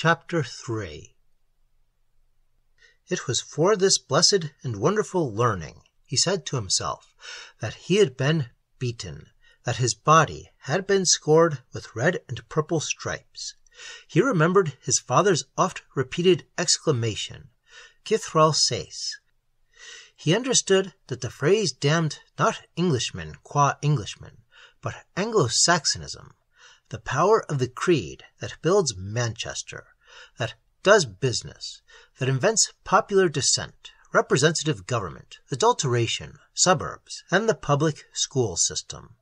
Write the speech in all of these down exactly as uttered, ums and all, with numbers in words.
Chapter three. It was for this blessed and wonderful learning, he said to himself, that he had been beaten, that his body had been scored with red and purple stripes. He remembered his father's oft-repeated exclamation, cythrawl Sais. He understood that the phrase damned not Englishman qua Englishman, but Anglo-Saxonism, the power of the creed that builds Manchester, that does business, that invents popular dissent, representative government, adulteration, suburbs, and the public school system.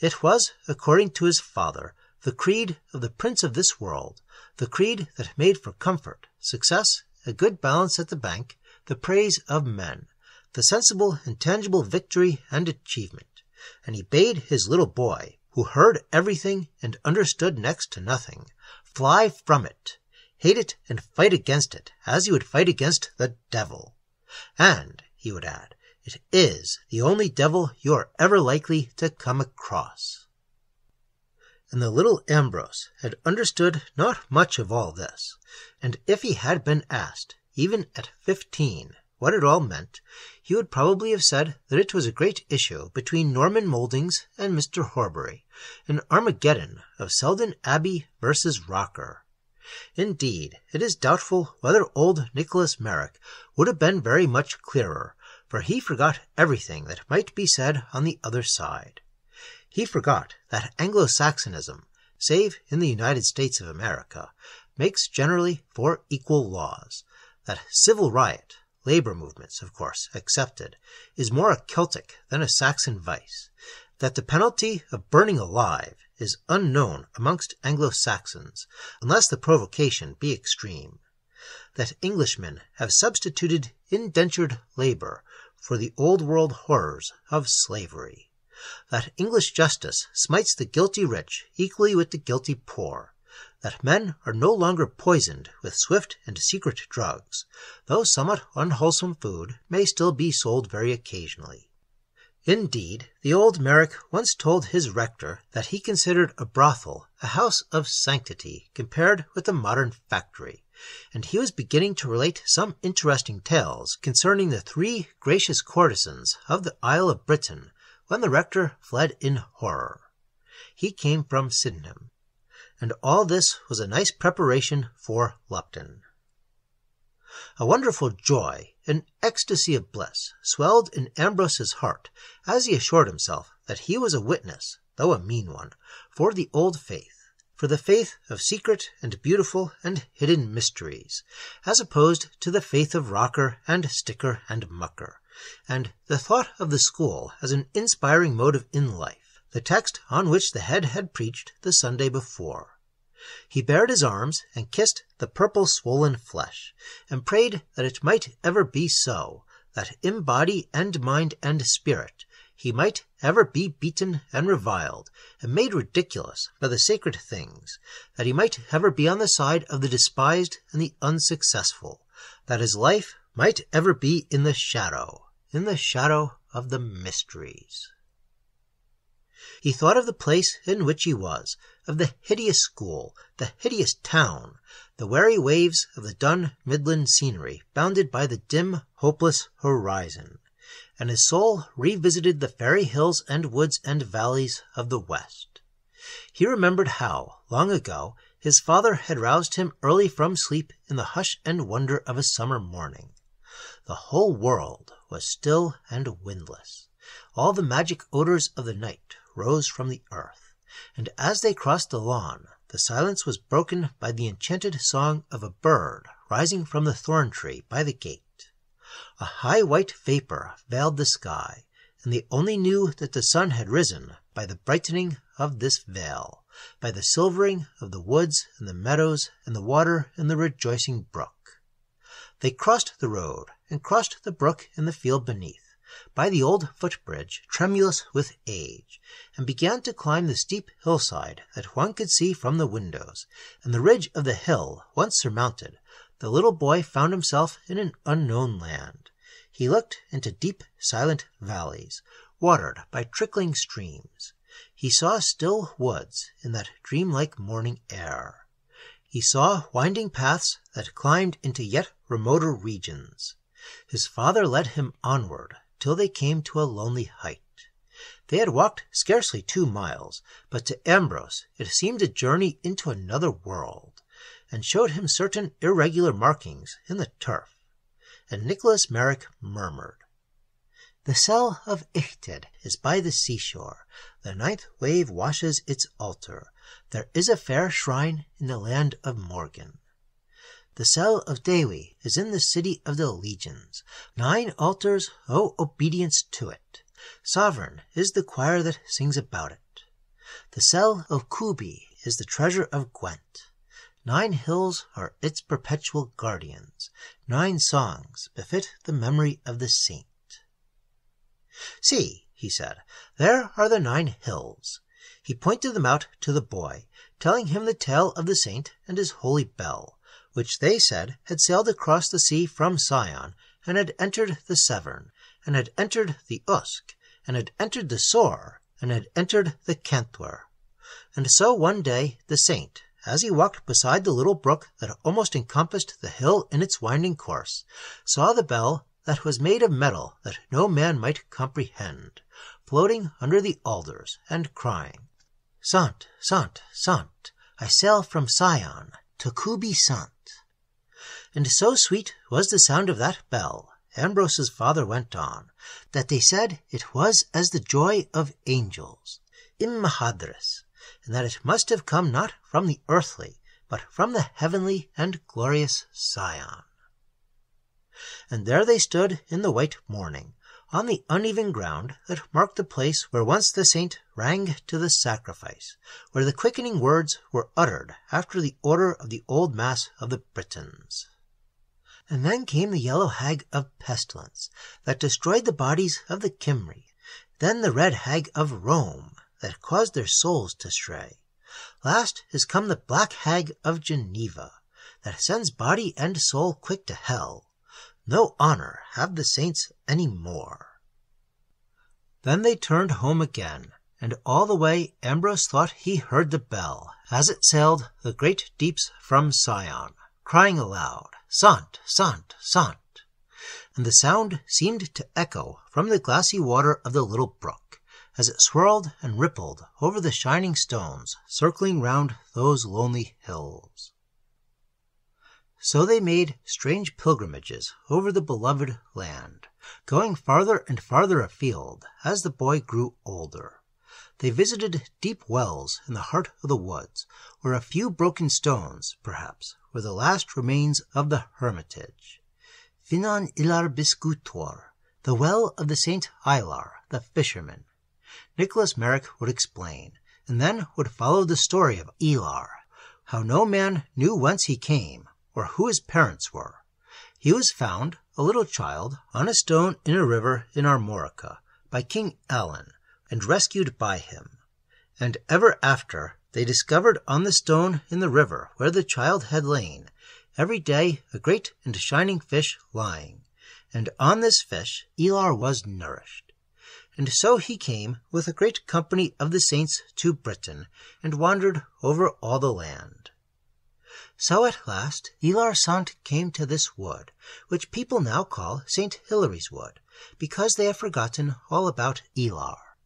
It was, according to his father, the creed of the prince of this world, the creed that made for comfort, success, a good balance at the bank, the praise of men, the sensible and tangible victory and achievement, and he bade his little boy, who heard everything and understood next to nothing, fly from it, hate it and fight against it, as you would fight against the devil. And, he would add, it is the only devil you are ever likely to come across. And the little Ambrose had understood not much of all this, and if he had been asked, even at fifteen, what it all meant, he would probably have said that it was a great issue between Norman Mouldings and Mister Horbury, an Armageddon of Selden Abbey versus Rocker. Indeed, it is doubtful whether old Nicholas Meyrick would have been very much clearer, for he forgot everything that might be said on the other side. He forgot that Anglo-Saxonism, save in the United States of America, makes generally for equal laws, that civil riot, labor movements, of course, accepted, is more a Celtic than a Saxon vice, that the penalty of burning alive is unknown amongst Anglo-Saxons, unless the provocation be extreme, that Englishmen have substituted indentured labor for the old-world horrors of slavery, that English justice smites the guilty rich equally with the guilty poor, that men are no longer poisoned with swift and secret drugs, though somewhat unwholesome food may still be sold very occasionally. Indeed, the old Meyrick once told his rector that he considered a brothel a house of sanctity compared with a modern factory, and he was beginning to relate some interesting tales concerning the three gracious courtesans of the Isle of Britain when the rector fled in horror. He came from Sydenham. And all this was a nice preparation for Lupton. A wonderful joy, an ecstasy of bliss, swelled in Ambrose's heart as he assured himself that he was a witness, though a mean one, for the old faith, for the faith of secret and beautiful and hidden mysteries, as opposed to the faith of rocker and sticker and mucker, and the thought of the school as an inspiring motive in life, the text on which the head had preached the Sunday before. He bared his arms and kissed the purple swollen flesh, and prayed that it might ever be so, that in body and mind and spirit he might ever be beaten and reviled, and made ridiculous by the sacred things, that he might ever be on the side of the despised and the unsuccessful, that his life might ever be in the shadow, in the shadow of the mysteries. He thought of the place in which he was, of the hideous school, the hideous town, the wary waves of the dun midland scenery bounded by the dim, hopeless horizon, and his soul revisited the fairy hills and woods and valleys of the west. He remembered how, long ago, his father had roused him early from sleep in the hush and wonder of a summer morning. The whole world was still and windless. All the magic odors of the night rose from the earth, and as they crossed the lawn, the silence was broken by the enchanted song of a bird rising from the thorn tree by the gate. A high white vapor veiled the sky, and they only knew that the sun had risen by the brightening of this veil, by the silvering of the woods and the meadows and the water and the rejoicing brook. They crossed the road and crossed the brook in the field beneath, by the old footbridge, tremulous with age, and began to climb the steep hillside that one could see from the windows, and the ridge of the hill once surmounted, the little boy found himself in an unknown land. He looked into deep, silent valleys, watered by trickling streams. He saw still woods in that dreamlike morning air. he saw winding paths that climbed into yet remoter regions. His father led him onward till they came to a lonely height. They had walked scarcely two miles, but to Ambrose it seemed a journey into another world, and showed him certain irregular markings in the turf, and Nicholas Meyrick murmured, "The cell of Illtud is by the seashore. The ninth wave washes its altar. There is a fair shrine in the land of Morgan. The cell of Dewi is in the city of the legions. Nine altars owe obedience to it. Sovereign is the choir that sings about it. The cell of Kubi is the treasure of Gwent. Nine hills are its perpetual guardians. Nine songs befit the memory of the saint. See," he said, "there are the nine hills." He pointed them out to the boy, telling him the tale of the saint and his holy bell, which they said had sailed across the sea from Sion, and had entered the Severn, and had entered the Usk, and had entered the Soar, and had entered the Cantwer. And so one day the saint, as he walked beside the little brook that almost encompassed the hill in its winding course, saw the bell that was made of metal that no man might comprehend, floating under the alders, and crying, "Sant, Sant, Sant, I sail from Sion to Kubi Sant." And so sweet was the sound of that bell, Ambrose's father went on, that they said it was as the joy of angels, ym Mharadwys, and that it must have come not from the earthly, but from the heavenly and glorious Sion. And there they stood in the white morning, on the uneven ground that marked the place where once the saint rang to the sacrifice, where the quickening words were uttered after the order of the old mass of the Britons. And then came the yellow hag of pestilence, that destroyed the bodies of the Cymri, then the red hag of Rome, that caused their souls to stray. Last is come the black hag of Geneva, that sends body and soul quick to hell. No honor have the saints any more." Then they turned home again, and all the way Ambrose thought he heard the bell, as it sailed the great deeps from Sion, crying aloud, "Sant, Sant, Sant," and the sound seemed to echo from the glassy water of the little brook, as it swirled and rippled over the shining stones circling round those lonely hills. So they made strange pilgrimages over the beloved land, going farther and farther afield as the boy grew older. They visited deep wells in the heart of the woods, where a few broken stones, perhaps, were the last remains of the hermitage. Ffynnon Ilar Bysgotwr, the well of the Saint Ilar, the fisherman. Nicholas Meyrick would explain, and then would follow the story of Ilar, how no man knew whence he came, or who his parents were. He was found, a little child, on a stone in a river in Armorica, by King Alan, and rescued by him. And ever after, they discovered on the stone in the river where the child had lain, every day a great and shining fish lying, and on this fish Ilar was nourished. And so he came with a great company of the saints to Britain, and wandered over all the land. So at last Ilar Sant came to this wood, which people now call Saint Hilary's Wood, because they have forgotten all about Ilar.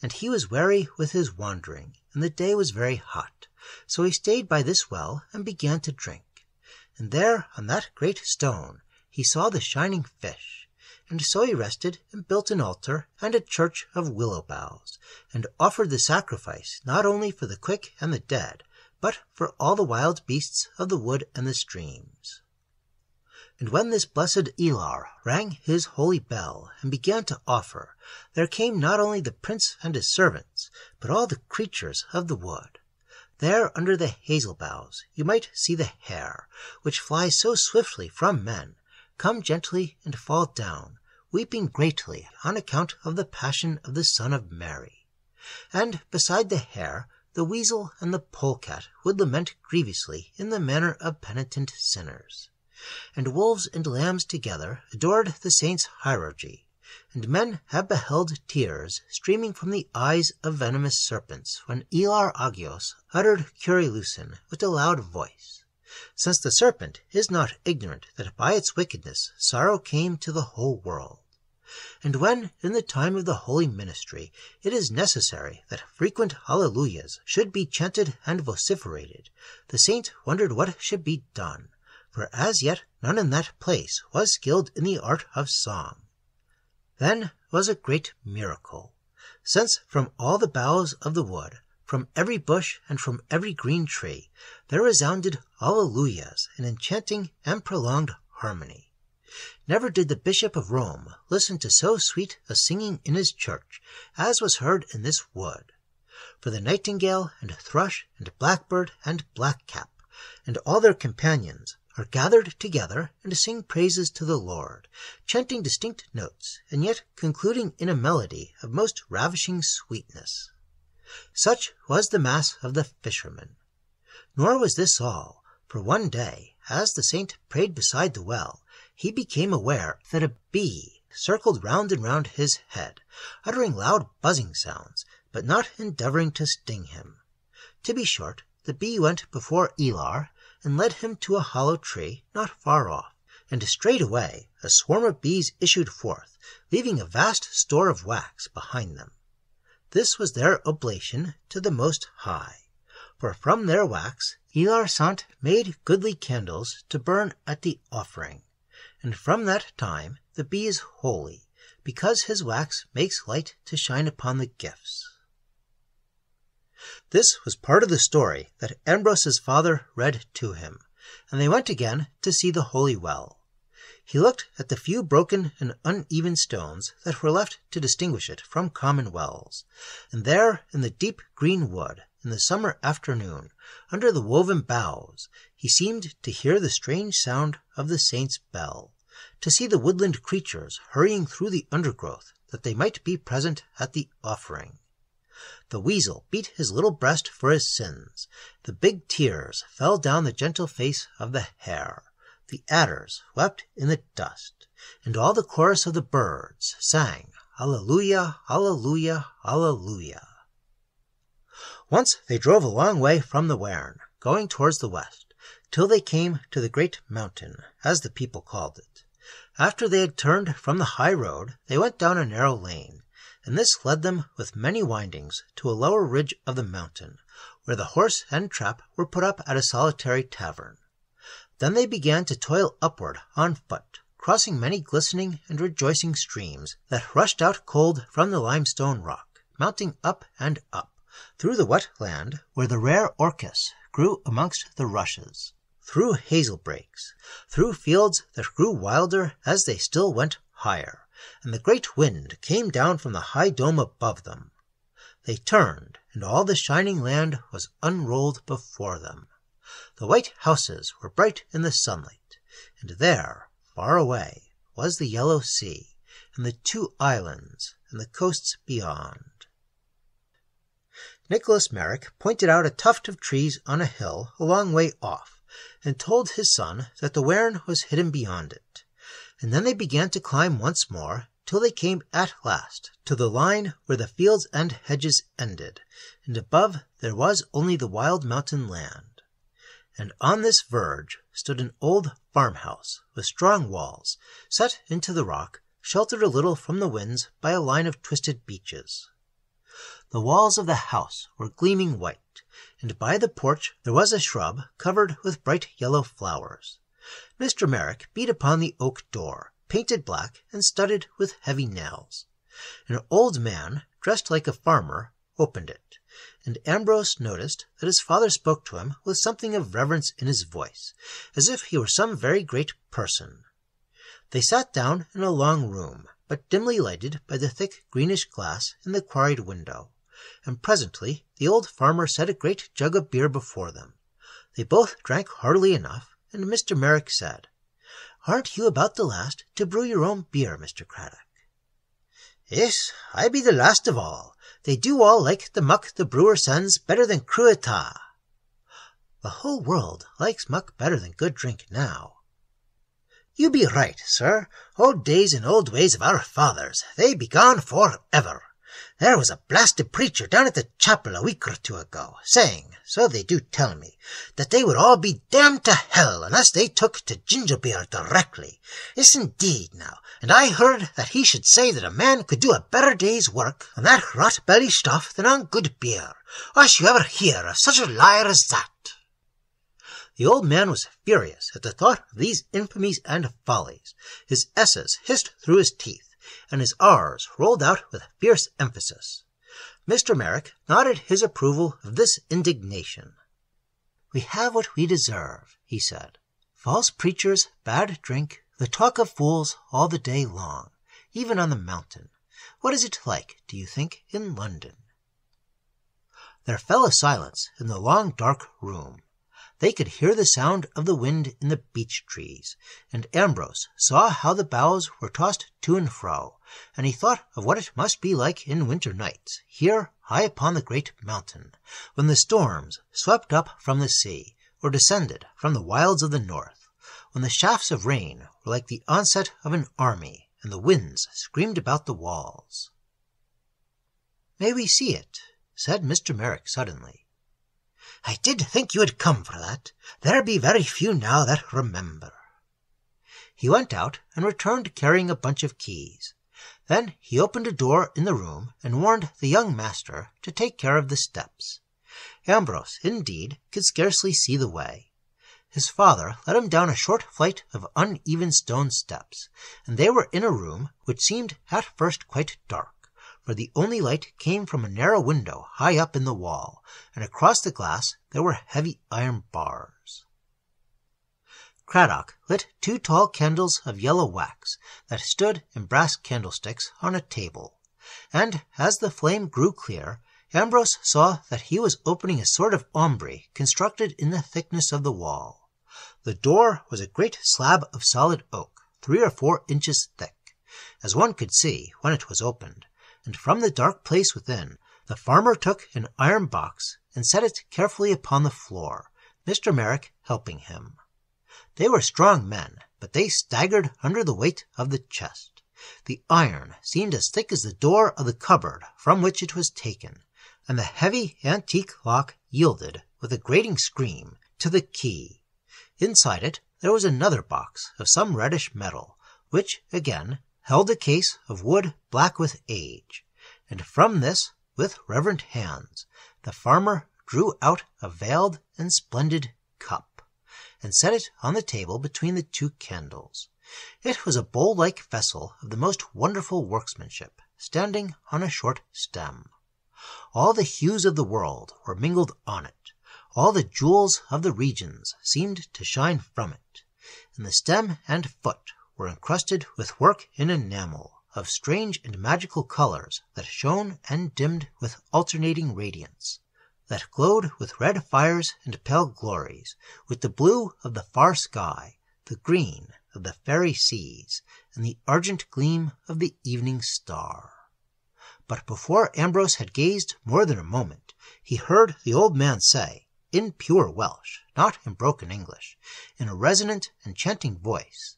And he was weary with his wandering, and the day was very hot, so he stayed by this well and began to drink. And there on that great stone he saw the shining fish, and so he rested and built an altar and a church of willow boughs, and offered the sacrifice not only for the quick and the dead, but for all the wild beasts of the wood and the streams. And when this blessed Ilar rang his holy bell and began to offer, there came not only the prince and his servants, but all the creatures of the wood. There under the hazel boughs you might see the hare, which flies so swiftly from men, come gently and fall down, weeping greatly on account of the passion of the Son of Mary. And beside the hare, the weasel and the polecat would lament grievously in the manner of penitent sinners. And wolves and lambs together adored the saint's hierurgy, and men have beheld tears streaming from the eyes of venomous serpents when Ilar Agios uttered Curiluson with a loud voice. since the serpent is not ignorant that by its wickedness sorrow came to the whole world. And when, in the time of the holy ministry, it is necessary that frequent hallelujahs should be chanted and vociferated, the saint wondered what should be done, for as yet none in that place was skilled in the art of song. Then was a great miracle, since from all the boughs of the wood, from every bush and from every green tree, there resounded hallelujahs in enchanting and prolonged harmony. Never did the Bishop of Rome listen to so sweet a singing in his church as was heard in this wood. For the nightingale and thrush and blackbird and blackcap and all their companions are gathered together and sing praises to the Lord, chanting distinct notes and yet concluding in a melody of most ravishing sweetness. Such was the mass of the fishermen. Nor was this all, for one day, as the saint prayed beside the well, he became aware that a bee circled round and round his head, uttering loud buzzing sounds, but not endeavoring to sting him. To be short, the bee went before Ilar, and led him to a hollow tree not far off, and straightway a swarm of bees issued forth, leaving a vast store of wax behind them. This was their oblation to the Most High, for from their wax Ilar Sant made goodly candles to burn at the offering. And from that time the bee is holy, because his wax makes light to shine upon the gifts. This was part of the story that Ambrose's father read to him, and they went again to see the holy well. He looked at the few broken and uneven stones that were left to distinguish it from common wells, and there in the deep green wood, in the summer afternoon, under the woven boughs, he seemed to hear the strange sound of the saint's bell, to see the woodland creatures hurrying through the undergrowth that they might be present at the offering. The weasel beat his little breast for his sins, the big tears fell down the gentle face of the hare, the adders wept in the dust, and all the chorus of the birds sang, Hallelujah, Hallelujah, Hallelujah. Once they drove a long way from the Wern, going towards the west, till they came to the Great Mountain, as the people called it. After they had turned from the high road, they went down a narrow lane, and this led them with many windings to a lower ridge of the mountain, where the horse and trap were put up at a solitary tavern. Then they began to toil upward on foot, crossing many glistening and rejoicing streams that rushed out cold from the limestone rock, mounting up and up, through the wet land where the rare orchis grew amongst the rushes, through hazel brakes, through fields that grew wilder as they still went higher, and the great wind came down from the high dome above them. They turned, and all the shining land was unrolled before them. The white houses were bright in the sunlight, and there, far away, was the yellow sea, and the two islands, and the coasts beyond. Nicholas Meyrick pointed out a tuft of trees on a hill a long way off, and told his son that the Wern was hidden beyond it, and then they began to climb once more, till they came at last to the line where the fields and hedges ended, and above there was only the wild mountain land. And on this verge stood an old farmhouse, with strong walls, set into the rock, sheltered a little from the winds by a line of twisted beeches. The walls of the house were gleaming white, and by the porch there was a shrub covered with bright yellow flowers. Mister Meyrick beat upon the oak door, painted black and studded with heavy nails. An old man, dressed like a farmer, opened it, and Ambrose noticed that his father spoke to him with something of reverence in his voice, as if he were some very great person. They sat down in a long room, but dimly lighted by the thick greenish glass in the quarried window, and presently the old farmer set a great jug of beer before them. They both drank heartily enough, and Mister Meyrick said, "Aren't you about the last to brew your own beer, Mister Craddock?" "Yes, I be the last of all. They do all like the muck the brewer sends better than crwyd ta." "The whole world likes muck better than good drink now." "You be right, sir. Old days and old ways of our fathers, they be gone for ever. There was a blasted preacher down at the chapel a week or two ago, saying, so they do tell me, that they would all be damned to hell unless they took to ginger beer directly. Yes, indeed, now, and I heard that he should say that a man could do a better day's work on that rot-belly stuff than on good beer. Osh, you ever hear of such a liar as that? The old man was furious at the thought of these infamies and follies. His S's hissed through his teeth, and his R's rolled out with fierce emphasis. Mister Meyrick nodded his approval of this indignation. "We have what we deserve," he said. "False preachers, bad drink, the talk of fools all the day long, even on the mountain. What is it like, do you think, in London?" There fell a silence in the long dark room. They could hear the sound of the wind in the beech trees, and Ambrose saw how the boughs were tossed to and fro, and he thought of what it must be like in winter nights, here high upon the great mountain, when the storms swept up from the sea, or descended from the wilds of the north, when the shafts of rain were like the onset of an army, and the winds screamed about the walls. "May we see it?" said Mister Meyrick suddenly. "I did think you had come for that. There be very few now that remember." He went out and returned carrying a bunch of keys. Then he opened a door in the room and warned the young master to take care of the steps. Ambrose, indeed, could scarcely see the way. His father led him down a short flight of uneven stone steps, and they were in a room which seemed at first quite dark, for the only light came from a narrow window high up in the wall, and across the glass there were heavy iron bars. Craddock lit two tall candles of yellow wax that stood in brass candlesticks on a table, and as the flame grew clear, Ambrose saw that he was opening a sort of ombre constructed in the thickness of the wall. The door was a great slab of solid oak, three or four inches thick, as one could see when it was opened, and from the dark place within, the farmer took an iron box and set it carefully upon the floor, Mister Meyrick helping him. They were strong men, but they staggered under the weight of the chest. The iron seemed as thick as the door of the cupboard from which it was taken, and the heavy antique lock yielded, with a grating scream, to the key. Inside it there was another box of some reddish metal, which, again, held a case of wood black with age, and from this, with reverent hands, the farmer drew out a veiled and splendid cup, and set it on the table between the two candles. It was a bowl-like vessel of the most wonderful workmanship, standing on a short stem. All the hues of the world were mingled on it, all the jewels of the regions seemed to shine from it, and the stem and foot were encrusted with work in enamel of strange and magical colors that shone and dimmed with alternating radiance, that glowed with red fires and pale glories, with the blue of the far sky, the green of the fairy seas, and the argent gleam of the evening star. But before Ambrose had gazed more than a moment, he heard the old man say, in pure Welsh, not in broken English, in a resonant, enchanting voice,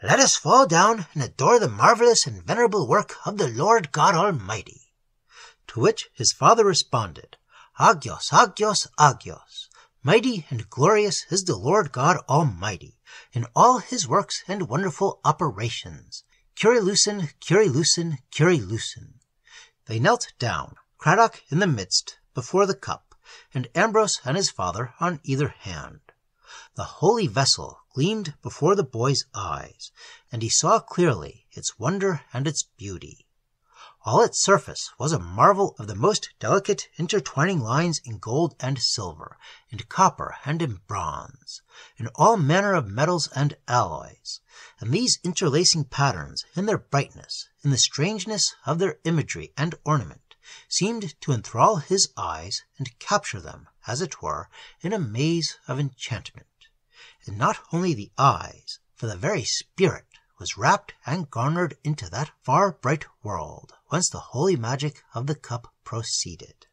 "Let us fall down and adore the marvellous and venerable work of the Lord God Almighty." To which his father responded, "Agyos, Agyos, Agyos, mighty and glorious is the Lord God Almighty, in all his works and wonderful operations. Curiluson, Curiluson, Curiluson." They knelt down, Craddock in the midst, before the cup, and Ambrose and his father on either hand. The holy vessel gleamed before the boy's eyes, and he saw clearly its wonder and its beauty. All its surface was a marvel of the most delicate intertwining lines in gold and silver, in copper and in bronze, in all manner of metals and alloys, and these interlacing patterns in their brightness, in the strangeness of their imagery and ornament, seemed to enthrall his eyes and capture them, as it were, in a maze of enchantment. And not only the eyes, for the very spirit was wrapped and garnered into that far bright world whence the holy magic of the cup proceeded.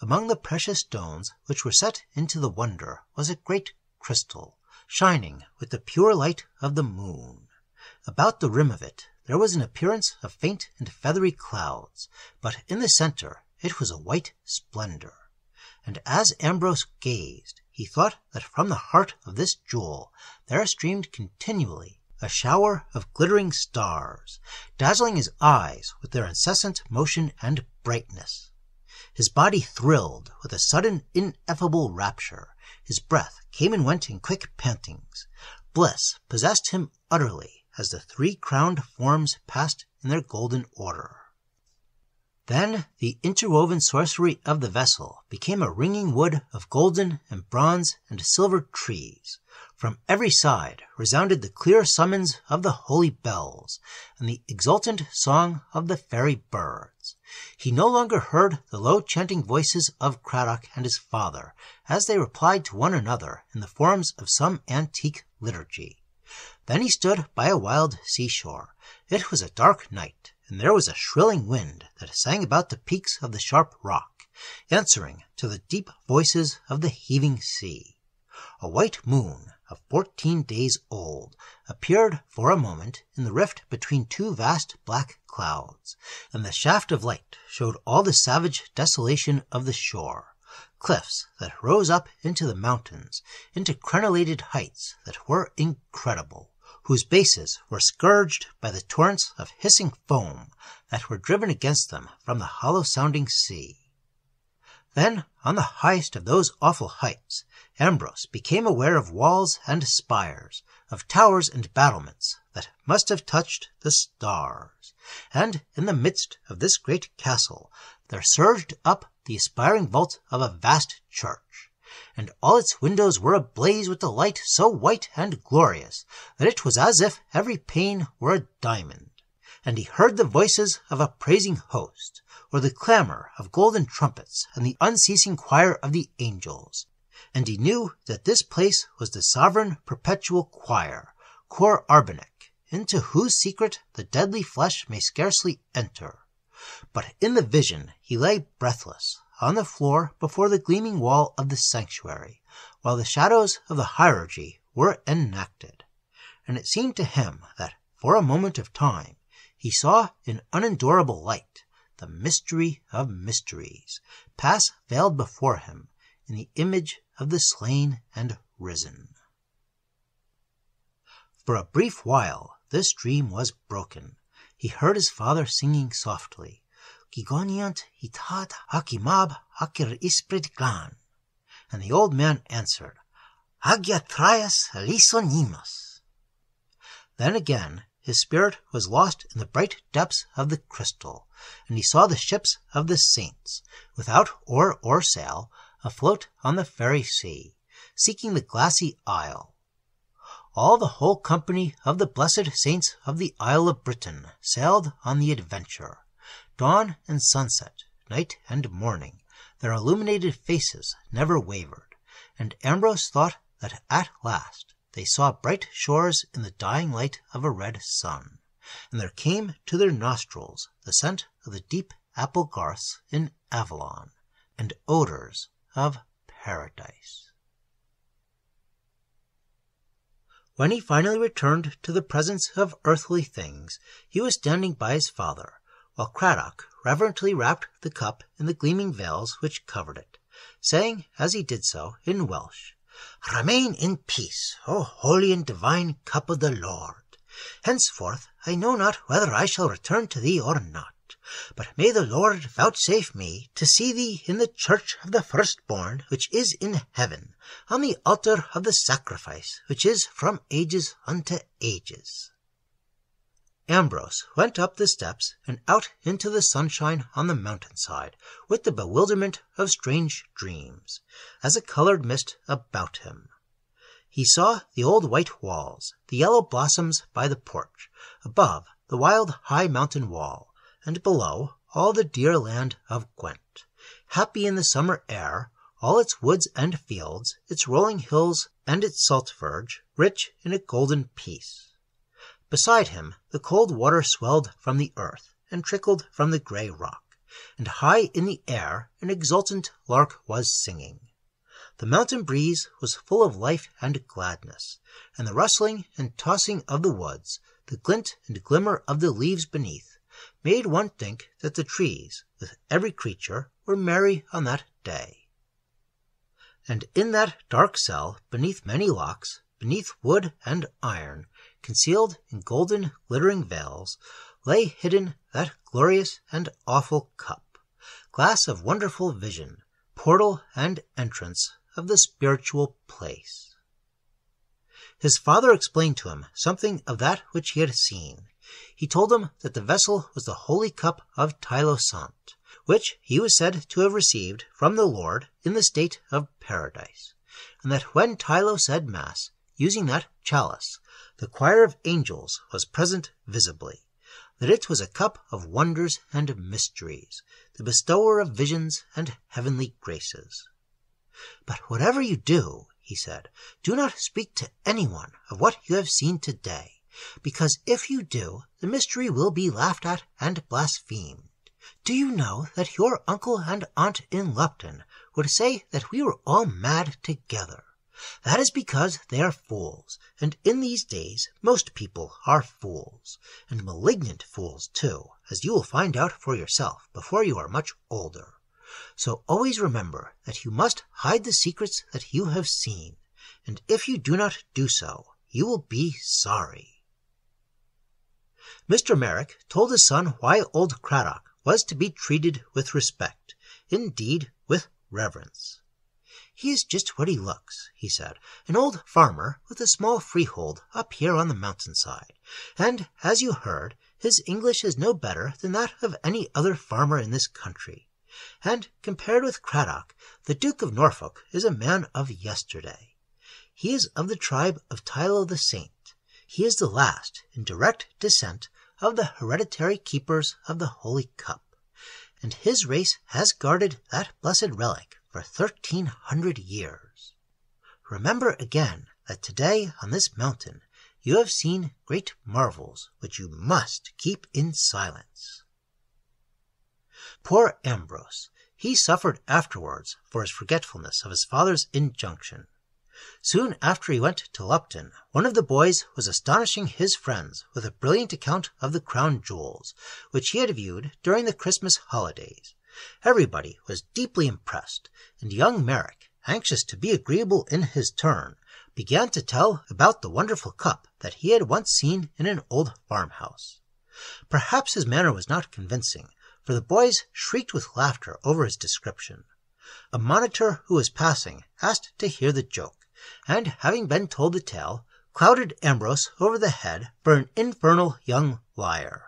Among the precious stones which were set into the wonder was a great crystal, shining with the pure light of the moon. About the rim of it there was an appearance of faint and feathery clouds, but in the centre it was a white splendour, and as Ambrose gazed, he thought that from the heart of this jewel there streamed continually a shower of glittering stars, dazzling his eyes with their incessant motion and brightness. His body thrilled with a sudden ineffable rapture, his breath came and went in quick pantings. Bliss possessed him utterly as the three-crowned forms passed in their golden order. Then the interwoven sorcery of the vessel became a ringing wood of golden and bronze and silver trees. From every side resounded the clear summons of the holy bells and the exultant song of the fairy birds. He no longer heard the low chanting voices of Craddock and his father as they replied to one another in the forms of some antique liturgy. Then he stood by a wild seashore. It was a dark night, and there was a shrilling wind that sang about the peaks of the sharp rock, answering to the deep voices of the heaving sea. A white moon of fourteen days old appeared for a moment in the rift between two vast black clouds, and the shaft of light showed all the savage desolation of the shore, cliffs that rose up into the mountains, into crenellated heights that were incredible, whose bases were scourged by the torrents of hissing foam that were driven against them from the hollow-sounding sea. Then, on the highest of those awful heights, Ambrose became aware of walls and spires, of towers and battlements that must have touched the stars, and in the midst of this great castle there surged up the aspiring vault of a vast church, and all its windows were ablaze with a light so white and glorious that it was as if every pane were a diamond. And he heard the voices of a praising host, or the clamour of golden trumpets and the unceasing choir of the angels, and he knew that this place was the sovereign perpetual choir, Cor-arbennic, into whose secret the deadly flesh may scarcely enter. But in the vision he lay breathless, on the floor before the gleaming wall of the sanctuary, while the shadows of the hierurgy were enacted, and it seemed to him that, for a moment of time, he saw in unendurable light the mystery of mysteries pass veiled before him in the image of the slain and risen. For a brief while this dream was broken. He heard his father singing softly, "Gogoniant y Tâd ac y Mab ac yr Yspryd Glân," and the old man answered, "Agyos Lisonimus." Then again his spirit was lost in the bright depths of the crystal, and he saw the ships of the saints, without oar or sail, afloat on the fairy sea, seeking the glassy isle. All the whole company of the blessed saints of the Isle of Britain sailed on the adventure. Dawn and sunset, night and morning, their illuminated faces never wavered, and Ambrose thought that at last they saw bright shores in the dying light of a red sun, and there came to their nostrils the scent of the deep apple garths in Avalon, and odours of paradise. When he finally returned to the presence of earthly things, he was standing by his father, while Craddock reverently wrapped the cup in the gleaming veils which covered it, saying as he did so in Welsh, "Remain in peace, O holy and divine cup of the Lord. Henceforth I know not whether I shall return to thee or not, but may the Lord vouchsafe me to see thee in the church of the firstborn which is in heaven, on the altar of the sacrifice which is from ages unto ages." Ambrose went up the steps and out into the sunshine on the mountainside with the bewilderment of strange dreams, as a coloured mist about him. He saw the old white walls, the yellow blossoms by the porch, above the wild high mountain wall, and below all the dear land of Gwent, happy in the summer air, all its woods and fields, its rolling hills and its salt verge, rich in a golden peace. Beside him the cold water swelled from the earth and trickled from the grey rock, and high in the air an exultant lark was singing. The mountain breeze was full of life and gladness, and the rustling and tossing of the woods the glint and glimmer of the leaves beneath, made one think that the trees, with every creature, were merry on that day. And in that dark cell, beneath many locks, beneath wood and iron, concealed in golden glittering veils, lay hidden that glorious and awful cup, glass of wonderful vision, portal and entrance of the spiritual place. His father explained to him something of that which he had seen. He told him that the vessel was the holy cup of Teilo Sant, which he was said to have received from the Lord in the state of paradise, and that when Teilo said mass, using that chalice, the choir of angels was present visibly, that it was a cup of wonders and mysteries, the bestower of visions and heavenly graces. But whatever you do, he said, do not speak to anyone of what you have seen today, because if you do, the mystery will be laughed at and blasphemed. Do you know that your uncle and aunt in Lupton would say that we were all mad together? That is because they are fools, and in these days most people are fools, and malignant fools too, as you will find out for yourself before you are much older. So always remember that you must hide the secrets that you have seen, and if you do not do so, you will be sorry. Mister Meyrick told his son why old Craddock was to be treated with respect, indeed with reverence. He is just what he looks, he said, an old farmer with a small freehold up here on the mountainside, and, as you heard, his English is no better than that of any other farmer in this country, and, compared with Craddock, the Duke of Norfolk is a man of yesterday. He is of the tribe of Teilo the Saint. He is the last in direct descent of the hereditary keepers of the Holy Cup, and his race has guarded that blessed relic for thirteen hundred years. Remember again that today on this mountain you have seen great marvels which you must keep in silence. Poor Ambrose, he suffered afterwards for his forgetfulness of his father's injunction. Soon after he went to Lupton, one of the boys was astonishing his friends with a brilliant account of the crown jewels, which he had viewed during the Christmas holidays. Everybody was deeply impressed, and young Meyrick, anxious to be agreeable in his turn, began to tell about the wonderful cup that he had once seen in an old farmhouse. Perhaps his manner was not convincing, for the boys shrieked with laughter over his description. A monitor who was passing asked to hear the joke, and, having been told the tale, clouted Ambrose over the head for an infernal young liar.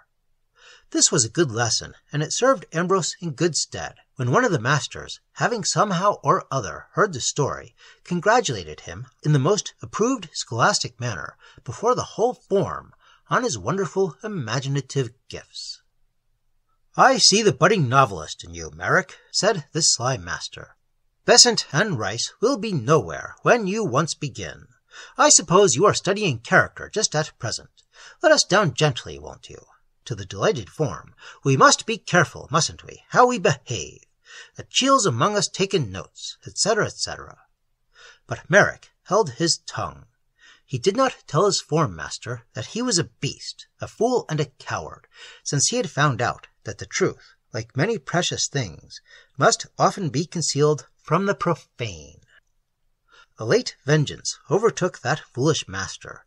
This was a good lesson, and it served Ambrose in good stead, when one of the masters, having somehow or other heard the story, congratulated him in the most approved scholastic manner before the whole form on his wonderful imaginative gifts. "I see the budding novelist in you, Meyrick," said this sly master. "Besant and Rice will be nowhere when you once begin. I suppose you are studying character just at present. Let us down gently, won't you? To the delighted form. We must be careful, mustn't we, how we behave. The chiels among us taken notes, et cetera, et cetera" But Meyrick held his tongue. He did not tell his form master that he was a beast, a fool and a coward, since he had found out that the truth, like many precious things, must often be concealed from the profane. A late vengeance overtook that foolish master.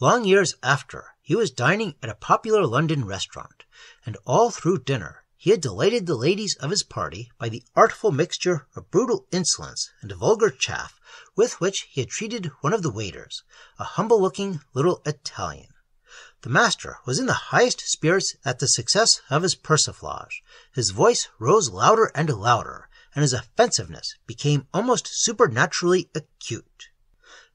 Long years after, he was dining at a popular London restaurant, and all through dinner he had delighted the ladies of his party by the artful mixture of brutal insolence and vulgar chaff with which he had treated one of the waiters, a humble-looking little Italian. The master was in the highest spirits at the success of his persiflage. His voice rose louder and louder, and his offensiveness became almost supernaturally acute.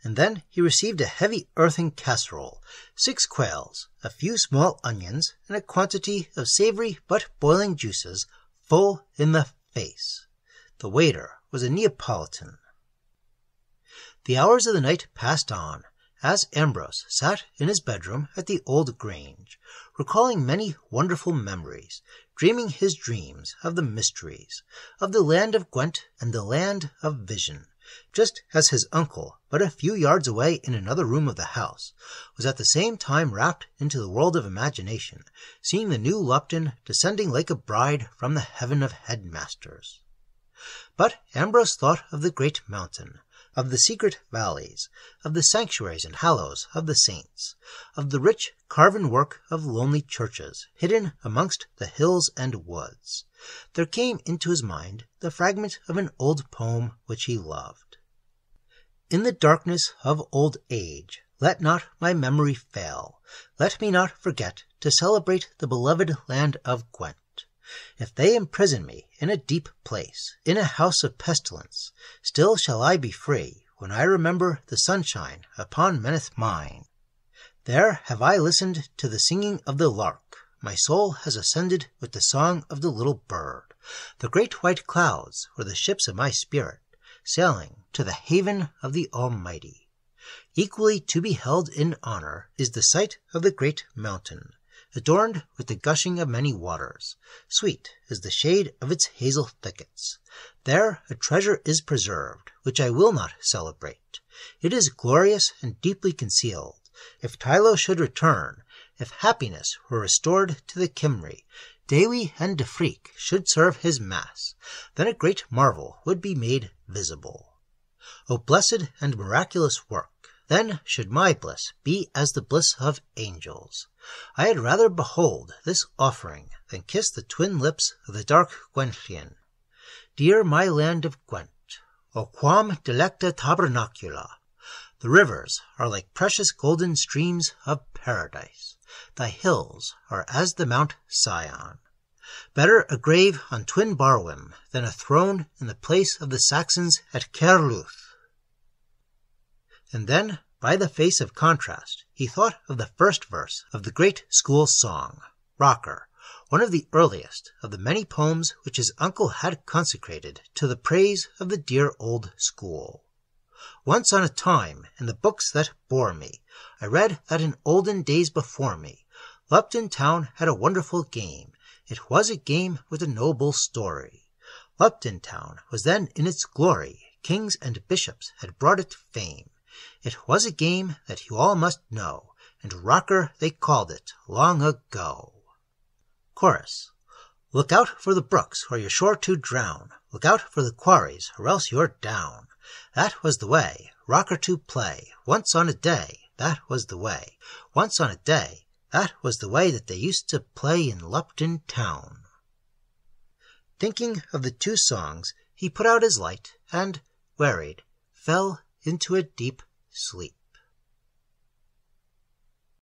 And then he received a heavy earthen casserole, six quails, a few small onions, and a quantity of savory but boiling juices full in the face. The waiter was a Neapolitan. The hours of the night passed on, as Ambrose sat in his bedroom at the old Grange, recalling many wonderful memories, dreaming his dreams of the mysteries, of the land of Gwent and the land of vision, just as his uncle, but a few yards away in another room of the house, was at the same time rapt into the world of imagination, seeing the new Lupton descending like a bride from the heaven of headmasters. But Ambrose thought of the great mountain, of the secret valleys, of the sanctuaries and hallows of the saints, of the rich carven work of lonely churches, hidden amongst the hills and woods. There came into his mind the fragment of an old poem which he loved. In the darkness of old age, let not my memory fail, let me not forget to celebrate the beloved land of Gwent. If they imprison me in a deep place, in a house of pestilence, still shall I be free when I remember the sunshine upon Meneth mine. There have I listened to the singing of the lark. My soul has ascended with the song of the little bird. The great white clouds were the ships of my spirit, sailing to the haven of the Almighty. Equally to be held in honor is the sight of the great mountain, adorned with the gushing of many waters. Sweet is the shade of its hazel thickets. There a treasure is preserved, which I will not celebrate. It is glorious and deeply concealed. If Teilo should return, if happiness were restored to the Cymri, Dewi and Dyfrig should serve his mass, then a great marvel would be made visible. O blessed and miraculous work! Then should my bliss be as the bliss of angels. I had rather behold this offering than kiss the twin lips of the dark Gwenllian. Dear my land of Gwent, o quam delecta tabernacula! The rivers are like precious golden streams of paradise. Thy hills are as the Mount Sion. Better a grave on Twyn Barlwm than a throne in the place of the Saxons at Caer-Ludd. And then, by the face of contrast, he thought of the first verse of the great school song, Rocker, one of the earliest of the many poems which his uncle had consecrated to the praise of the dear old school. Once on a time, in the books that bore me, I read that in olden days before me, Lupton Town had a wonderful game. It was a game with a noble story. Lupton Town was then in its glory. Kings and bishops had brought it fame. It was a game that you all must know, and Rocker they called it long ago. Chorus. Look out for the brooks, or you're sure to drown. Look out for the quarries, or else you're down. That was the way, Rocker to play, once on a day, that was the way. Once on a day, that was the way that they used to play in Lupton Town. Thinking of the two songs, he put out his light, and, wearied, fell into a deep sleep.